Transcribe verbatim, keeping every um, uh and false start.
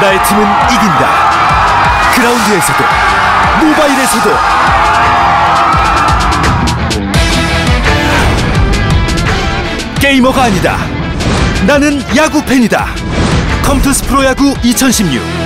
나의 팀은 이긴다. 그라운드에서도 모바일에서도 게이머가 아니다. 나는 야구 팬이다. 컴투스 프로야구 이천십육